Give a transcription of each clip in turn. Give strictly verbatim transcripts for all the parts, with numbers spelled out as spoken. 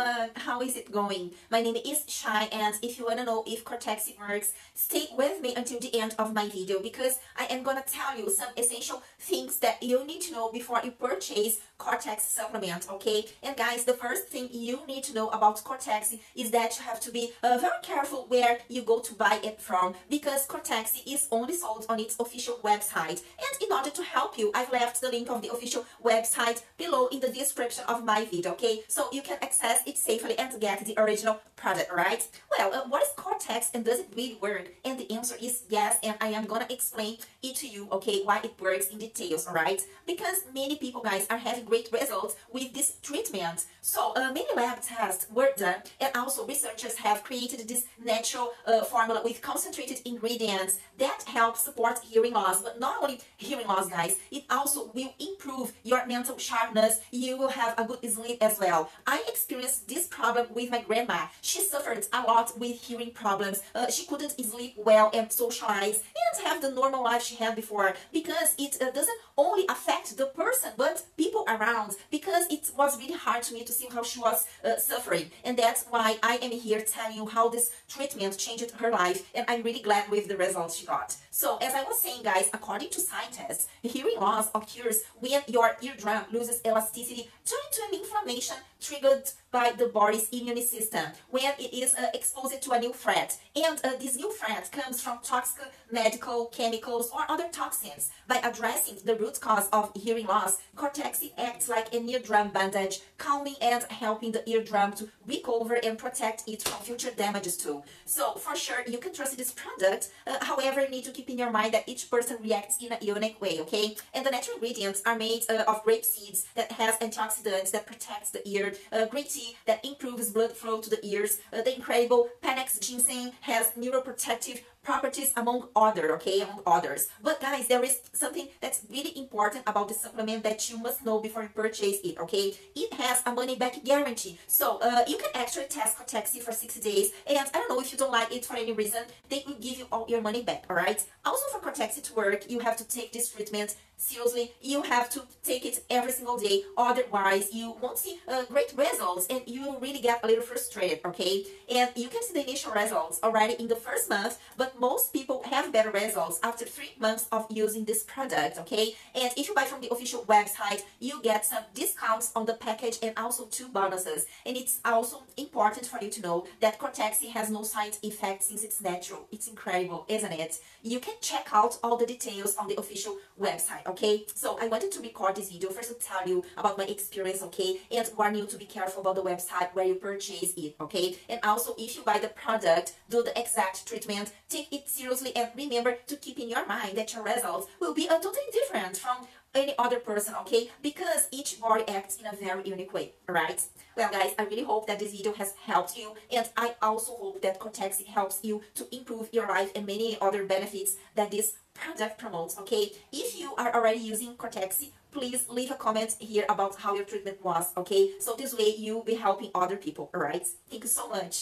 everyone, how is it going? My name is Shai, and if you want to know if Cortexi works, stay with me until the end of my video because I am going to tell you some essential things that you need to know before you purchase Cortexi supplement, okay? And guys, the first thing you need to know about Cortexi is that you have to be uh, very careful where you go to buy it from, because Cortexi is only sold on its official website. And in order to help you, I've left the link of the official website below in the description of my video, okay? So you can access it safely and get the original product, right? Well, uh, what is Cortexi and does it really work? And the answer is yes, and I am gonna explain it to you, okay, why it works in details, right? Because many people, guys, are having great results with this treatment. So uh, many lab tests were done, and also researchers have created this natural uh, formula with concentrated ingredients that help support hearing loss. But not only hearing loss, guys, it also will improve your mental sharpness. You will have a good sleep as well. I experienced this problem with my grandma. She suffered a lot with hearing problems. Uh, she couldn't sleep well and socialize and have the normal life she had before, because it uh, doesn't only affect the person but people around, because it was really hard to me to see how she was uh, suffering. And that's why I am here telling you how this treatment changed her life, and I'm really glad with the results she got. So as I was saying, guys, according to scientists, hearing loss occurs when your eardrum loses elasticity due to an inflammation triggered by the body's immune system when it is uh, exposed to a new threat. And uh, this new threat comes from toxic medical chemicals or other toxins. By addressing the root cause of hearing loss, Cortexi acts like an eardrum bandage, calming and helping the eardrum to recover and protect it from future damages too. So for sure, you can trust this product. Uh, however, you need to keep in your mind that each person reacts in a unique way, okay? And the natural ingredients are made uh, of grape seeds that has antioxidants that protects the ear, Uh, green tea that improves blood flow to the ears, uh, the incredible Panax ginseng has neuroprotective properties, among other, okay, among others. But guys, there is something that's really important about the supplement that you must know before you purchase it, okay? It has a money-back guarantee. So uh, you can actually test Cortexi for sixty days, and I don't know, if you don't like it for any reason, they will give you all your money back, all right? Also, for Cortexi to work, you have to take this treatment seriously. You have to take it every single day, otherwise you won't see uh, great results and you will really get a little frustrated, okay? And you can see the initial results already in the first month, but most people have better results after three months of using this product, okay? And if you buy from the official website, you get some discounts on the package and also two bonuses. And it's also important for you to know that Cortexi has no side effects since it's natural. It's incredible, isn't it? You can check out all the details on the official website, okay? So I wanted to record this video first to tell you about my experience, okay? And warn you to be careful about the website where you purchase it, okay? And also, if you buy the product, do the exact treatment, take it seriously, and remember to keep in your mind that your results will be uh, totally different from any other person, okay? Because each body acts in a very unique way, right? Well, guys, I really hope that this video has helped you, and I also hope that Cortexi helps you to improve your life and many other benefits that this product promotes, okay? If you are already using Cortexi, please leave a comment here about how your treatment was, okay? So this way you'll be helping other people, all right? Thank you so much.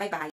Bye-bye.